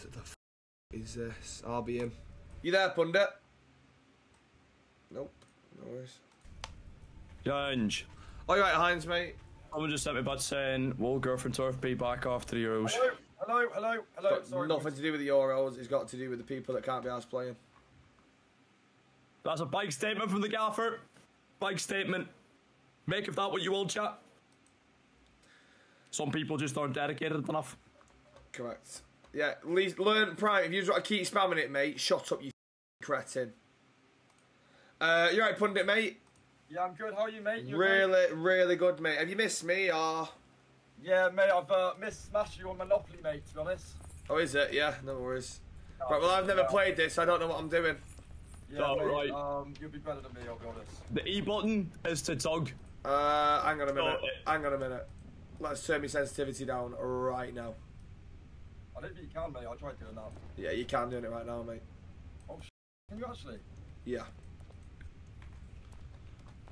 the f is this? RBM. You there, pundit? Nope. No worries. Ginge. Oh, you right, Heinz, mate? Someone just sent me back saying, will girlfriend turf be back after the Euros? Hello. It's got sorry, nothing to do with the Euros. It's got to do with the people that can't be arsed playing. That's a big statement from the gaffer. Big statement. Make of that what you will, chat. Some people just aren't dedicated enough. Correct. Yeah, learn pride. If you just keep spamming it, mate, shut up, you cretin. You right, pundit, mate? Yeah, I'm good. How are you, mate? Really good, mate. Have you missed me, or...? Yeah, mate, I've missed Smash you on Monopoly, mate, to be honest. Oh, is it? Yeah, no worries. No, right, well, I've never played this, so I don't know what I'm doing. Yeah, oh, mate, right. You'll be better than me, I'll be honest. The E button is to tug. Hang on a minute. Let's turn my sensitivity down right now. I don't think you can, mate. I tried doing that. Yeah, you can doing it right now, mate. Oh, sh**. Can you actually? Yeah.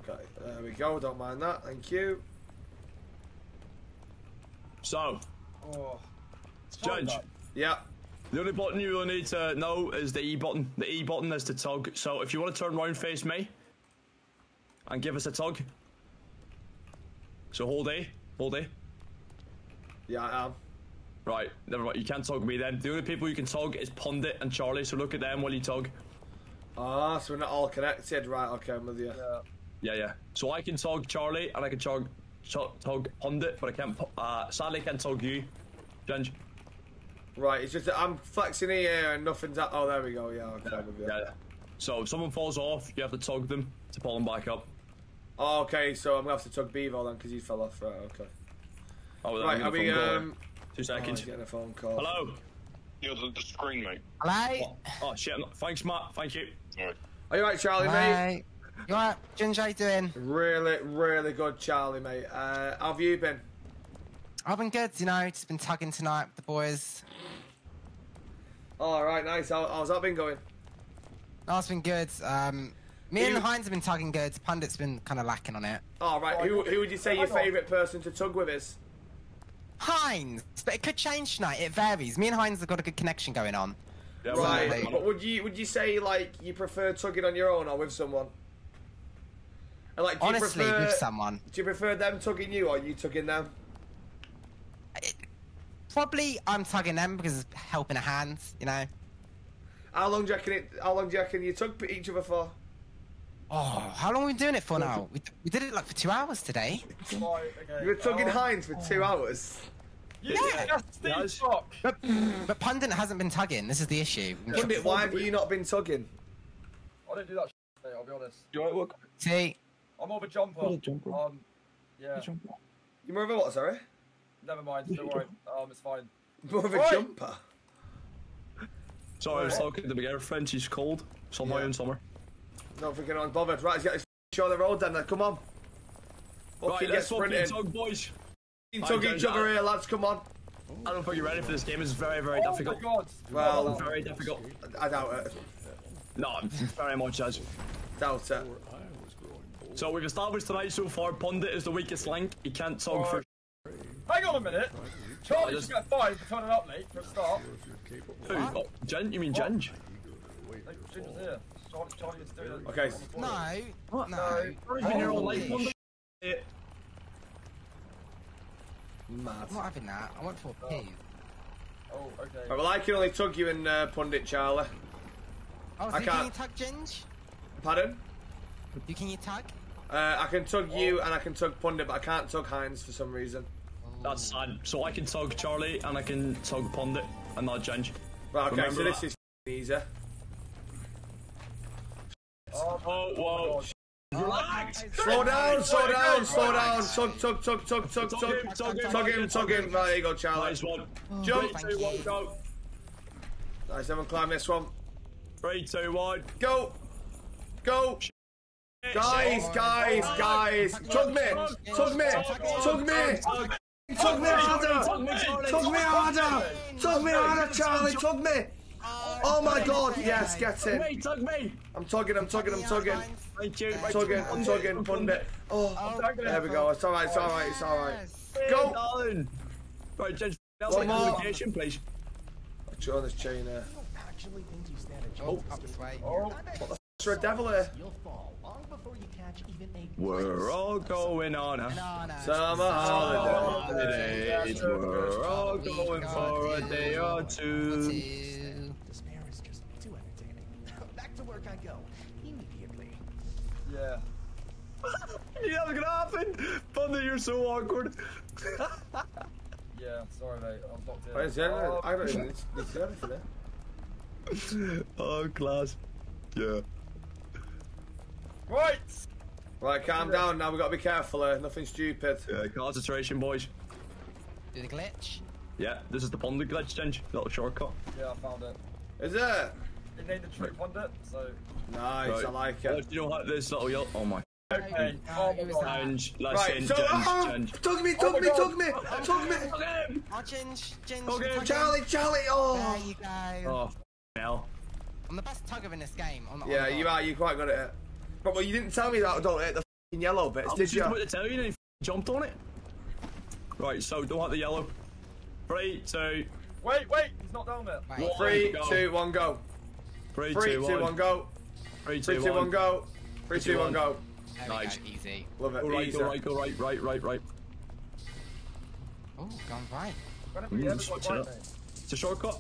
Okay, there we go. Don't mind that. Thank you. So, Judge. Yeah. The only button you will need to know is the E button. The E button is to tug. So if you want to turn round, face me, and give us a tug. So hold A. Hold A. Yeah, I am. Right, never mind. You can't tug me then. The only people you can tug is Pundit and Charlie. So look at them while you tug. Ah, so we're not all connected, right? Okay, I'm with you. Yeah. So I can tug Charlie and I can tug Pundit, but I can't. Sadly, can't tug you, Ginge. Right, it's just that I'm flexing here and nothing's at... Oh, there we go, yeah. Okay, yeah. So if someone falls off, you have to tug them to pull them back up. Oh, okay, so I'm going to have to tug Bevo then because he fell off. Right, okay. Oh, right, are we... 2 seconds. Oh, getting a phone call. Hello? You're the screen, mate. Hello? Oh, shit. Thanks, Matt. Thank you. All right. Are you all right, Charlie, mate? You all right? Ginge, how you doing? Really good, Charlie, mate. How have you been? I've been good, you know, just been tugging tonight with the boys. Alright, nice. How's that been going? That's been good. Me and Heinz have been tugging good. Pundit's been kind of lacking on it. Alright, who would you say your favourite person to tug with is? Heinz! But it could change tonight, it varies. Me and Heinz have got a good connection going on. Yeah, right, but would you say, like, you prefer tugging on your own or with someone? And, like, honestly, with someone. Do you prefer them tugging you or you tugging them? Probably I'm tugging them because it's helping a hand, you know. How long do you reckon you tug each other for? Oh, how long are we doing it for now? We did it like for 2 hours today. You were tugging Heinz for 2hours. Yeah. But Pundit hasn't been tugging. This is the issue. Pundit, why have you not been tugging? I don't do that. Mate, I'll be honest. Do I work? See, I'm more of a jumper. Yeah. You're more of a what? Sorry. Never mind, don't worry. It's fine. More of a jumper. Sorry, I was talking to the beginning. French is cold. Somehow in summer. Not freaking unbothered. Right, he's got his on the road then. Come on. Right, let's fucking tug, boys. Tug each other here, lads. Come on. I don't think you're ready for this game. It's very difficult. Oh my God. Well, very difficult. I doubt it. No, very much as. Doubt it. So we've established tonight so far, Pundit is the weakest link. He can't tug for... Hang on a minute! Charlie just got fined for turning up late for a start. Who? Oh, Ginge? You mean Ginge? Charlie was doing it. Okay. No. What? No. You've been here all night. Mad. I'm not having that. I went for a pee. Oh, okay. Right, well, I can only tug you and Pundit, Charlie. Oh, so can you tug Ginge? Pardon? Can you tug? I can tug you and I can tug Pundit, but I can't tug Heinz for some reason. That's sad. So I can tug Charlie and I can tug Pundit and not Ginge. Right, okay, remember so this is easy. Oh, whoa. Relax! Slow down! Tug him. Right, there you go, Charlie. Nice one. Jump! 3, 2, 1, go. Nice, everyone climb this one. 3, 2, 1. Go! Guys! Tug me! Tug me harder, Charlie, tug me! Oh my God, yes, get it. Tug me! I'm tugging. I'm tugging, Pundit. Oh, there we go, it's alright. Go! One more. Sure, there's China. Oh, what the f***'s Red Devil here? We're all going on a summer holiday. We're all going for a day or two. Despair is just too entertaining. Back to work I go immediately. Yeah. You know what's gonna happen? Thunder, you're so awkward. Yeah, sorry mate, I'm locked in. Wait, oh, I don't even deserve it for that. Oh, class. Yeah. Right! Right, calm down now, we've got to be careful here, nothing stupid. Yeah, concentration boys. Do the glitch? Yeah, this is the pundit glitch, Ginge. Little shortcut. Yeah, I found it. Is it? It named the trick pundit, so... Nice, right. I like it. You don't like this little yelp? Oh my... Okay. Oh, change. Let's right, change. So, tug me. I'll change. Okay, Charlie. Oh. There you go. Oh, hell. I'm the best tugger in this game. Yeah, you are. You're quite good at it. But well, you didn't tell me that. Don't hit the f***ing yellow bits, did you? I was just about to tell you, and you jumped on it. Right, so don't hit the yellow. 3, 2. Wait. He's not down there. Right. 3, 2, 1, go. 3, 2, 1, go. 3, 2, 1, go. 3, 2, 1, go. Nice. Go, easy. Love it. Go right. Oh, gone right. It's a shortcut.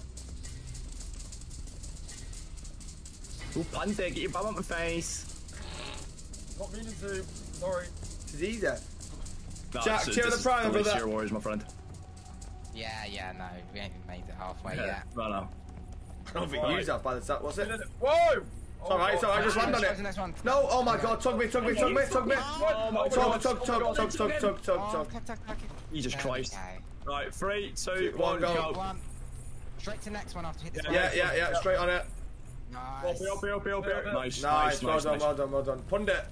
Oh, pante, get your bum on my face. Not meaning to. Sorry. It's easy. No, Jack, cheer the prime over there. Warriors, my friend. Yeah, no, we ain't made it halfway yet. No, no. I don't think you have by the time. What's it? Whoa! It's alright, so I just land on it. No, oh my god, tug me. Tug. Jesus Christ. Right, 3, 2, 1, go. Straight to the next one after hit this one. Yeah, straight on it. Nice. Nice, well done. Pundit.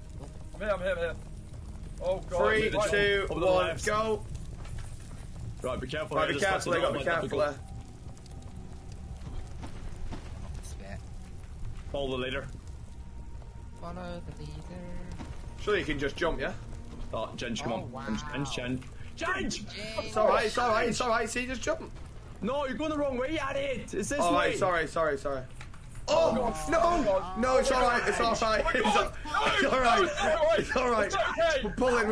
I'm here. Oh god. 3, 2, 1, go. Right, be careful. Right, be careful. Follow the leader. Surely you can just jump, yeah? Oh, Ginge, come on. Wow. Ginge! It's alright, see, just jump. No, you're going the wrong way, at it! It's this way! Alright, sorry. Oh, no, it's alright. It's alright. We're pulling,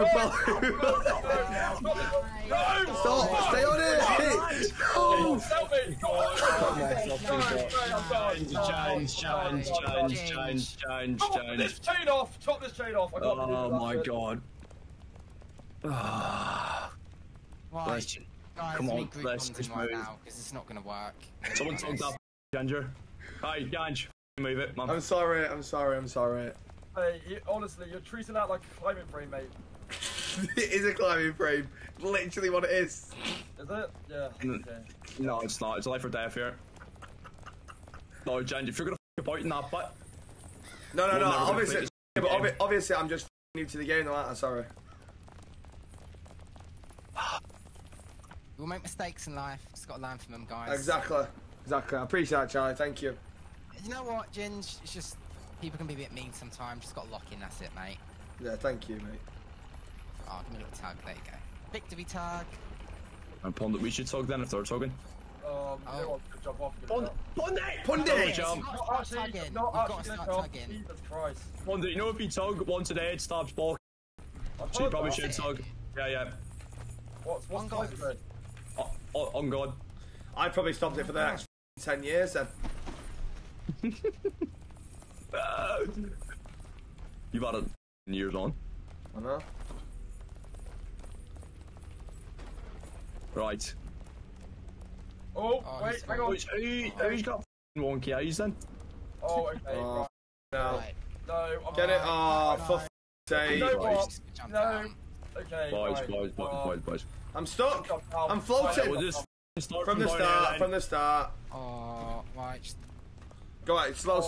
Stop, stay on it! No! Change. Top this chain off! Oh my god. Come on, let's just move. Because it's not going to work. Someone talk that Ginger. Hi, Ginge, move it, man. I'm sorry. Hey, honestly, you're treating that like a climbing frame, mate. It is a climbing frame. Literally what it is. Is it? Yeah. Okay. No, it's not. It's life or death here. No, Ginge, if you're gonna f*** about in that butt. No. Obviously, I'm just new to the game. I'm sorry. We'll make mistakes in life. Just gotta learn from them, guys. Exactly. I appreciate that, Charlie. Thank you. You know what, Ginge? It's just people can be a bit mean sometimes. Just got to lock in. That's it, mate. Yeah, thank you, mate. Oh, give me a little tug. There you go. Victory tug. And Pundit, we should tug then if they're tugging. Oh. Pundit! You've got to start tugging. Jesus Christ. Pundit, you know if you tug once a day, it stops balking. So you probably should tug. Yeah. What's on God? On God. I probably stopped it for the next 10 years then. You've had it years on. I know. Right. Oh wait, hang on. Who's got wonky eyes then? Oh, okay. Oh, right. No. Get it? Oh, for f***ing sake. No. Okay. Boys. I'm stuck. I'm floating. Well, from the start. Oh, right. Go out, slow.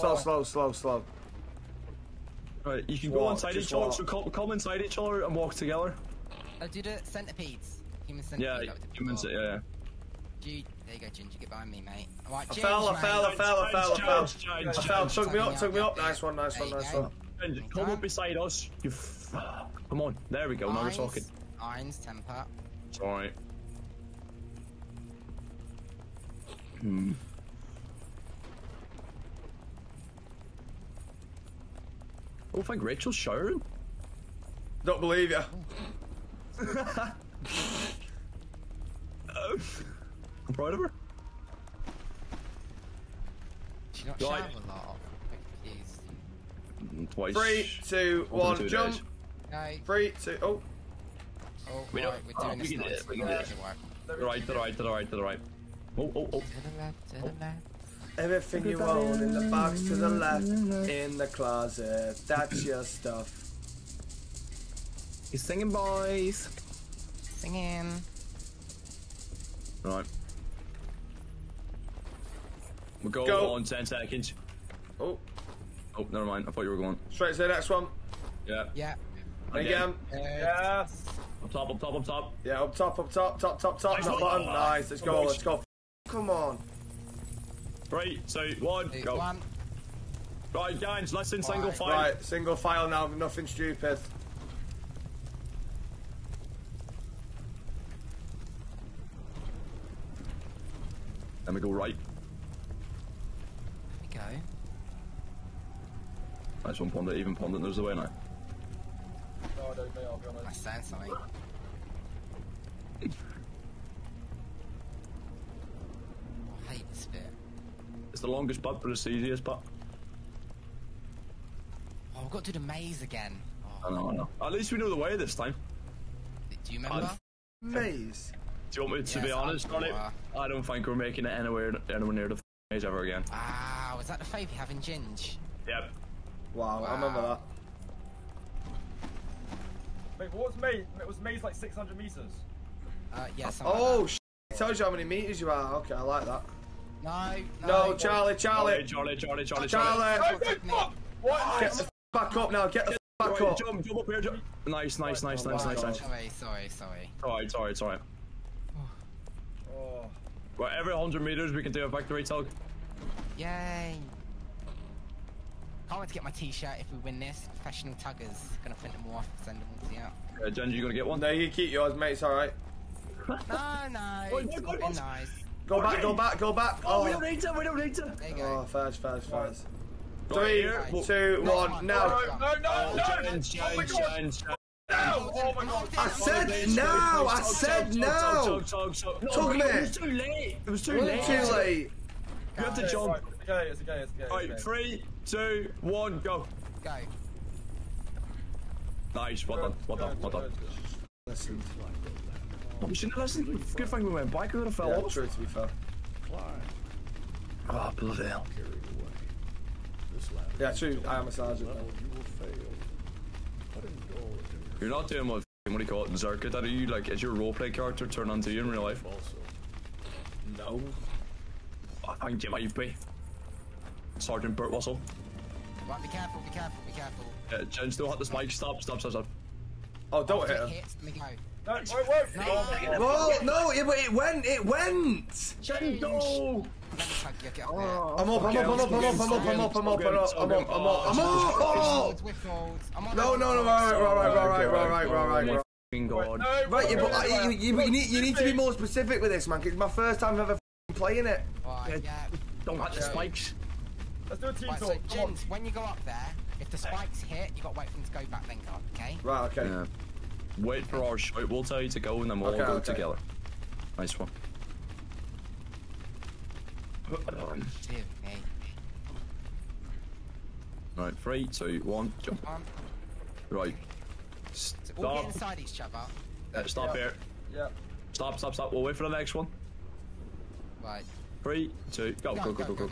Right, you can go inside each other, so come inside each other and walk together. I do the centipedes. Human centipede. Yeah, human centipede. Dude, there you go, Ginge, get behind me, mate. Right, I fell. Tug me up. Nice one. Ginge, come up beside us. Come on, there we go, now we're talking. Heinz, temper. It's alright. don't think Rachel's showering. Don't believe you. I'm proud of her. She's not showering a lot. Twice. 3, 2, 1, jump. No. 3, 2, oh. Oh, we right, we're doing this. Right, to the right, to the right, to the right. Oh, oh, oh. To the left, to the left. Everything you own in the box to the left, in the closet. That's your stuff. He's singing, boys. Singing. Right. We're going on 10 seconds. Oh. Oh, never mind. I thought you were going. Straight to the next one. Yeah. Yeah. Again. Yeah. Up top, up top, up top. Yeah, up top, up top, top, top, top. Nice, top bottom. Nice. Let's go, let's go. Come on. 3, 2, 1, go. One. Right, guys, let's in single file. Right, single file now. Nothing stupid. Then we go right. There we go. Nice one, Pundit. Even Pundit knows the way now. No, I don't know. I'll be honest. I sense something. I hate this bit. It's the longest part, but it's the easiest part. Oh, we've got to do the maze again. Oh. I know, I know. At least we know the way this time. Do you remember? Maze? Do you want me to be honest on it? I don't think we're making it anywhere near the maze ever again. Ah, was that the fave you have in Ginge? Yep. Wow, I remember that. Wait, what was maze? It was maze like 600 meters. Yes. Yeah, oh, like it tells you how many meters you are. Okay, I like that. No, no, Charlie, Charlie, Charlie, Charlie, Charlie, Charlie. Oh, what? Get the f back up now. Get the f back up. Jump, jump up here. Jump. Nice, nice, nice, nice, nice, nice. Sorry, sorry, sorry. Alright, sorry, sorry. Oh. Well, every 100 meters we can do a victory tug. Yay! Can't wait to get my t-shirt if we win this. Professional tuggers. Gonna print them off, send them all to you. Yeah, Jen, you gonna get one? No, you keep yours, mate. It's alright. No, no. It's got to be nice. Go back, go back, go back. Oh, we don't need to, we don't need to. There you go. Oh, fudge, fudge, fudge. 3, 2, 1, now. No, no, no. Oh my god. No! Oh my god. I said now. I said now. Tug me. It was too late. It was too late. Too late. You have to jump. Okay, it's okay, it's okay. Alright, 3, 2, 1, go. Go. Nice, well done, well done, well done. Listen. We shouldn't have listened. Good thing we went bike, we would have fell off. True, to be fair. Ah, bloody hell. Yeah, true, I am a sergeant. You're not doing what do you call it, Zerka? That are you, like, is your roleplay character turned onto you in real life? No. I think you might be. Sergeant Burt Russell. Right, be careful, be careful, be careful. Yeah, Jen, still hit this mic. Stop, stop, stop, stop. Oh, don't hit him. No, wait, wait. No, no, it went, it went. Jen, go. I'm up, I'm up, I'm up, I'm up, I'm up, I'm up, I'm up, I'm up, I'm up, I'm up, I'm up. No, no, no, right. Right, but you need to be more specific with this, man. It's my first time ever playing it. Don't hit the spikes. Let's do a team talk. So, Jim, when you go up there, if the spikes hit, you've got to wait for them to go back, then go up, okay? Right, okay. Yeah. Wait for our shout, we'll tell you to go, and then we'll all go together. Nice one. Right, 3, 2, 1, jump. Right. Stop. All get inside each other. Stop here. Yep. Stop, stop, stop. We'll wait for the next one. Right. 3, 2, go, go, go, go, go.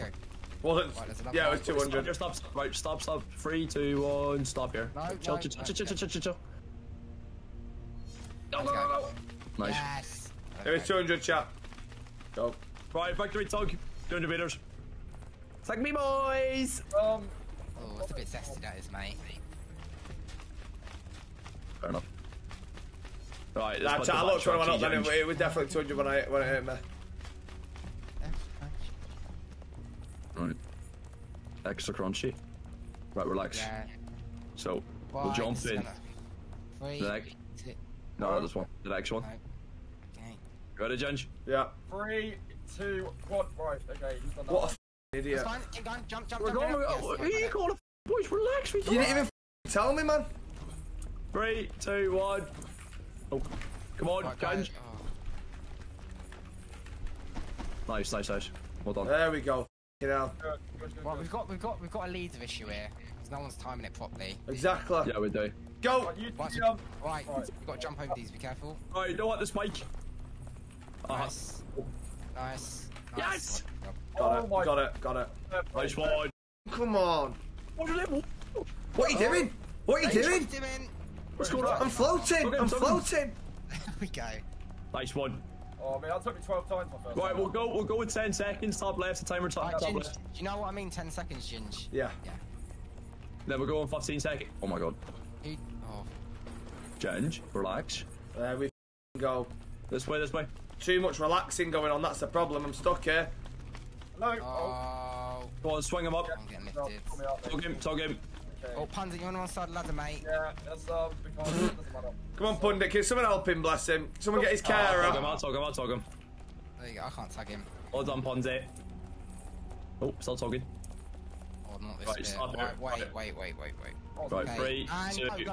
Well, yeah, it was 200. Stop, stop, right, stop, stop. 3, 2, 1, stop here. Chill, chill, chill, chill, chill, chill. No, no, no, no. Nice. It was 200, chap. Go. Right, victory tug. 200 meters. Tag me, boys. Oh, it's a bit zesty, that is, mate. Fair enough. Right, that's I looked when I went up, then it was definitely 200 when it hit me. Right. Extra crunchy. Right, relax. Yeah. So, we'll jump in. The next one. Okay. Ready, Ginge? Yeah. 3, 2, 1, right. Okay, he's done that. What a f***ing idiot. That's fine, keep going, jump, jump, jump. What are you calling a f***ing boys? Relax, we don't. You didn't even Tell me, man. 3, 2, 1. Oh, come on, Ginge. Oh. Nice, nice, nice. Well done. There we go. You know. Well, we've got a leader issue here. Because no one's timing it properly. Exactly. Yeah, we do. Go. Right, we've got to jump over these. Be careful. Right, you know what? The spike. Nice. Nice. Yes. Got it. Nice one. Come on. What are you doing? What's going on? I'm floating. I'm floating. There we go. Nice one. Oh man, that took me 12 times my first. Right, we'll go in 10 seconds. Top left, the timer. Top left. You know what I mean? 10 seconds, Ginge. Yeah. Yeah. Then we'll go in 15 seconds. Oh my god. Ginge, relax. There we go. This way, this way. Too much relaxing going on. That's the problem. I'm stuck here. Hello. Oh. Go on, swing him up. I'm getting lifted. Tog him. Okay. Oh, Pundit, you're on one side of the ladder, mate. Yeah, that's because it doesn't matter. Come on, Pundit, can someone help him, bless him? Someone get his car out. I'll tog him. There you go, I can't tag him. Well done, Pundit. Oh, still togging. Oh, not this bit. Right, wait. Right, okay. 3, 2,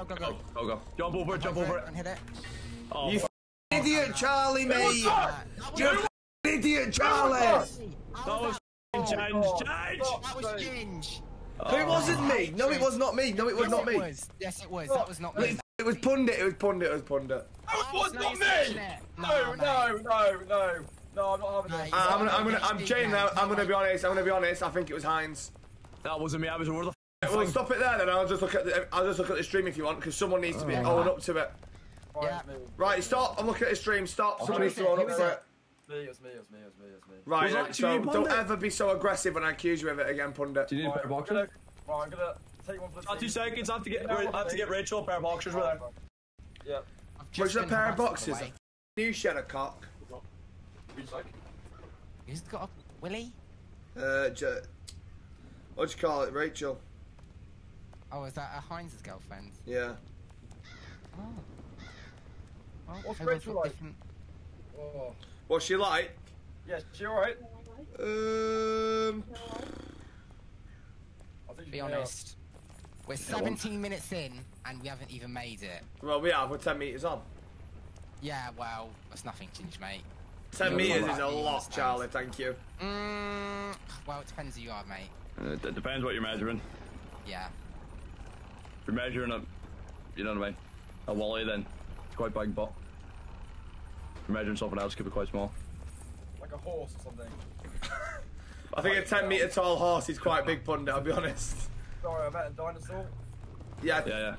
go. Jump over it. And hit it. Oh, you idiot, Charlie, mate! You idiot, Charlie! That was Ginge! That was Ginge! Oh. It wasn't me. No, it was not me. No, it was not me. Yes, it was. That was not me. It was Pundit. It was Pundit. That was not me. No, I'm not having it. I'm Jane now. I'm gonna be honest. I think it was Heinz. That wasn't me. I was over the. Well, stop it there then. I'll just look at the stream if you want, because someone needs to be owned up to it. Yeah. Right, stop. I'm looking at the stream. Stop. Someone needs to own up to it. It's me. Right, so don't ever be so aggressive when I accuse you of it again, Pundit. Do you need a pair of boxers? Right, I'm gonna take one for the team. 2 seconds, I have to get Rachel a pair of boxers with her. Yeah. Which a pair of boxers? You shed a cock. Who's got a Willie? What'd you call it, Rachel? Oh, is that a Heinz's girlfriend? Yeah. Oh. Well, what's Rachel like? Oh. What's she like? Yeah, she alright? Be honest. We're 17 minutes in and we haven't even made it. Well, we are. We're 10 metres on. Yeah, well, that's nothing, Ginge, mate. 10 metres is a lot, Charlie, thank you. Well, it depends who you are, mate. It depends what you're measuring. Yeah. If you're measuring a, you know what I mean, a wally, then it's quite big, but... Imagine something else could be quite small. Like a horse or something. I think a 10-meter tall horse is quite big, Pundit, I'll be honest. Sorry, I met a dinosaur. Yeah.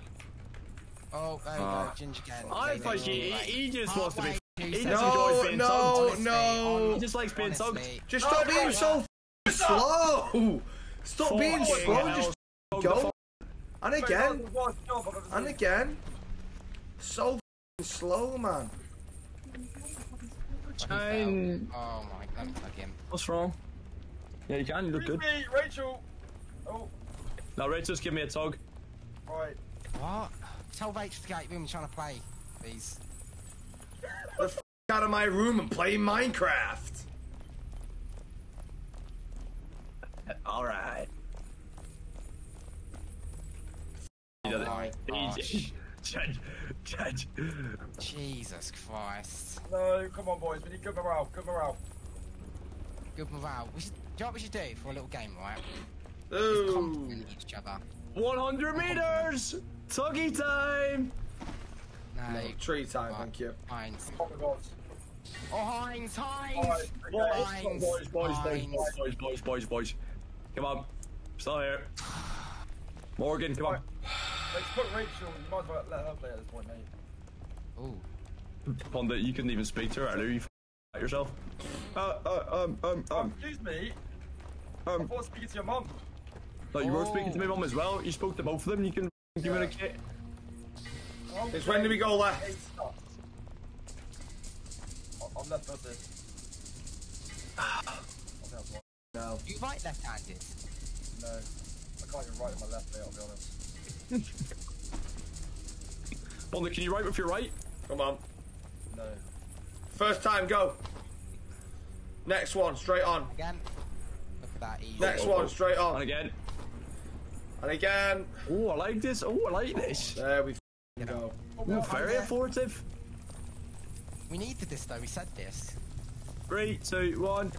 Oh, there we go, Ginge again. I thought he just wants to be... He just enjoys being tugged. He just likes being tugged. Just stop being so slow! Stop being slow, just go. And again. So slow, man. Oh my god, let me tag him. What's wrong? Yeah, you can, you look good. Me, Rachel! Oh. Now, Rachel's give me a tug. Right. What? Tell Rachel to get out of your room and trying to play, please. The f out of my room and play Minecraft! Alright. Oh my gosh. Judge. Jesus Christ. No, come on, boys. We need good morale. We should, do you know what we should do for a little game, right? Just compliment each other. 100 meters! Tuggy time! No. Tree time, thank you. Heinz. Oh, my God. Oh, Heinz! Boys. Come on. Still here. Morgan, come on. Let's put Rachel, you might as well let her play at this point, mate. Ooh. Pondit, you couldn't even speak to her earlier, you f***ing yourself. Excuse me? I thought speaking to your mum. No, you were speaking to my mum as well. You spoke to both of them, you can give her a kit. Okay. It's when do we go left? I'm left-handed. No. You right left-handed? No. I can't even write with my left leg, I'll be honest. Pundit, can you write with your right? Come on. No. First time, go. Next one, straight on. Again. Look at that. Easy. Next one, straight on. And again. And again. Oh, I like this. Oh, I like this. There we go. Ooh, very affordable. We needed this though. We said this. 3, 2, 1.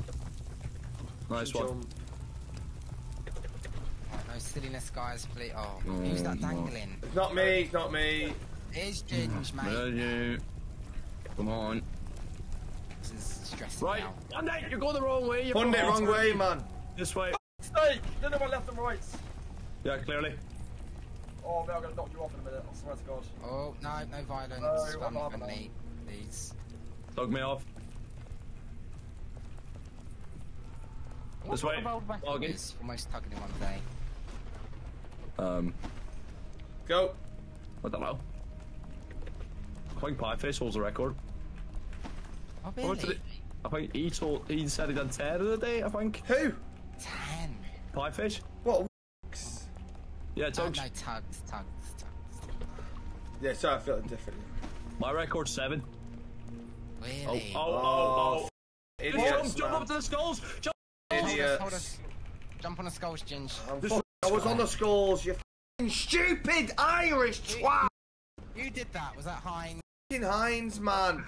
Nice one. No silliness, guys. Please. Oh, who's that dangling? Not me. Not me. It's Ginge, mate. Where are you? Come on. This is stressful. Right. Pundit, you're going the wrong way. Pundit, wrong way, man. This way. Hey, don't know my left and right. Yeah, clearly. Oh, mate, I'm going to knock you off in a minute. I swear to God. Oh, no, no violence. No, I'm not having it. Please. Tug me off. This way. It's almost tugging in one day. Go. I don't know. I think Pieface holds a record. Oh, really? I think he said he done 10 of the day, I think. Who? 10? Pieface. What? Yeah, tugs. No, tugs. Yeah, sorry, I feel it differently. My record's 7. Really? Oh. Idiots, jump up to the skulls! Jump on the skulls, Ginge. I was on the skulls, you f***ing stupid Irish twat! Who did that? Was that Heinz? F***ing Heinz, man.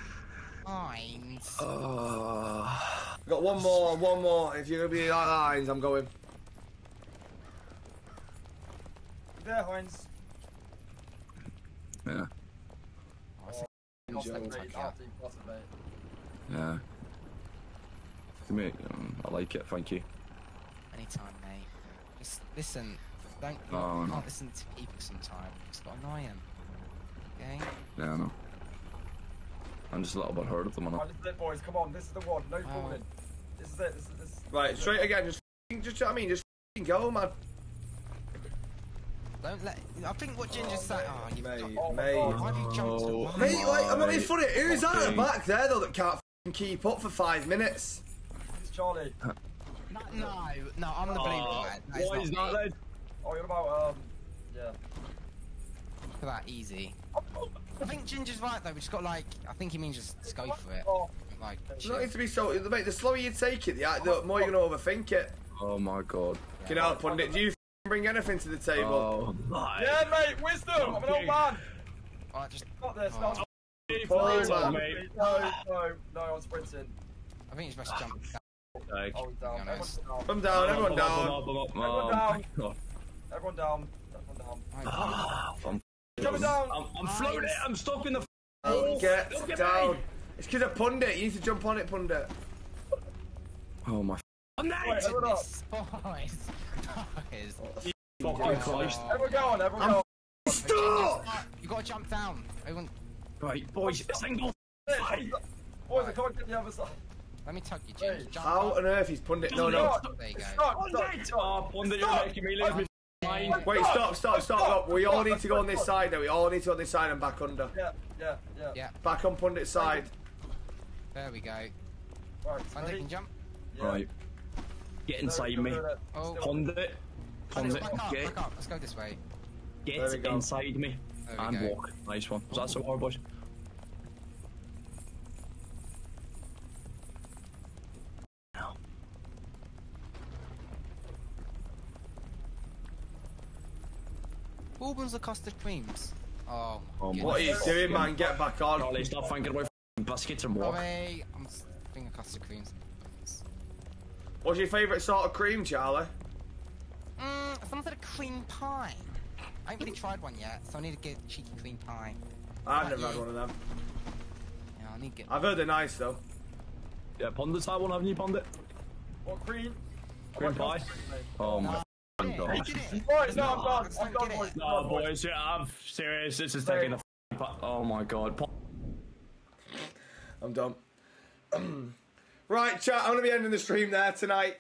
Heinz. I've got one more. If you're going to be like Heinz, I'm going. There, Heinz. Yeah. Yeah. Mate, I like it, thank you. Anytime, mate. Just listen. You can't listen to people sometimes. It's got annoying. Okay? Yeah, I know. I'm just a little bit hurt of them, I know. Right, this is it, boys. Come on, this is the one. No fooling. This is it. This is right, straight again. Just, I mean, just go, man. Don't let. I think what Ginger's saying. Oh, you mate. Why do you jump to mate, like, I'm not being funny. Who's out the back there, though, that can't keep up for 5 minutes? It's Charlie. No, I'm the blue guy. Why is that then? Oh, you're about, yeah. Look at that, easy. I think Ginger's right though, we just got like, I think he means just go for it. Like, you don't need to be so, mate, the slower you take it, the more you're going to overthink it. Oh my God. Get out, Pundit, do you bring anything to the table? Oh, yeah, mate, wisdom, I'm an old man. Alright, just got this. No, I'm sprinting. I think he's best to jump. Oh, down. I'm down, everyone down. Everyone down. I'm floating. I'm stuck in the hole. Get down. It's because of Pundit. You need to jump on it, Pundit. Oh my. I'm nice. Boys. Everyone go on. Stop. You gotta jump down. Everyone. Right, boys. Single. Boys, I can't get the other side. Let me tug you, James. How on earth is Pundit? No. There you go. Stop. Pundit, you're making me lose me. Wait, stop. We all need to go on this side now. We all need to go on this side and back under. Yeah. Back on Pundit's side. There we go. Right, Pundit can jump. Yeah. Right. Get inside me. Pundit. Okay. Back up. Let's go this way. Get inside me and walk. Nice one. Was that so hard, boys? Bourbon's a cost of creams. Oh what are you doing, man? Get back on. Charlie, stop thinking about biscuits and walk. Hey, I'm thinking custard creams. What's your favourite sort of cream, Charlie? Some sort of cream pie. I haven't really tried one yet, so I need to get a cheeky cream pie. I've never had one of them. Yeah, I need to get one. I've heard they're nice though. Yeah, Pundit's had one, haven't you, Pundit? What cream? Cream pie. Oh my. Boys, I'm gone, boys. No, boys, I'm serious. This is taking the oh my God. I'm done. Right, chat, I'm going to be ending the stream there tonight.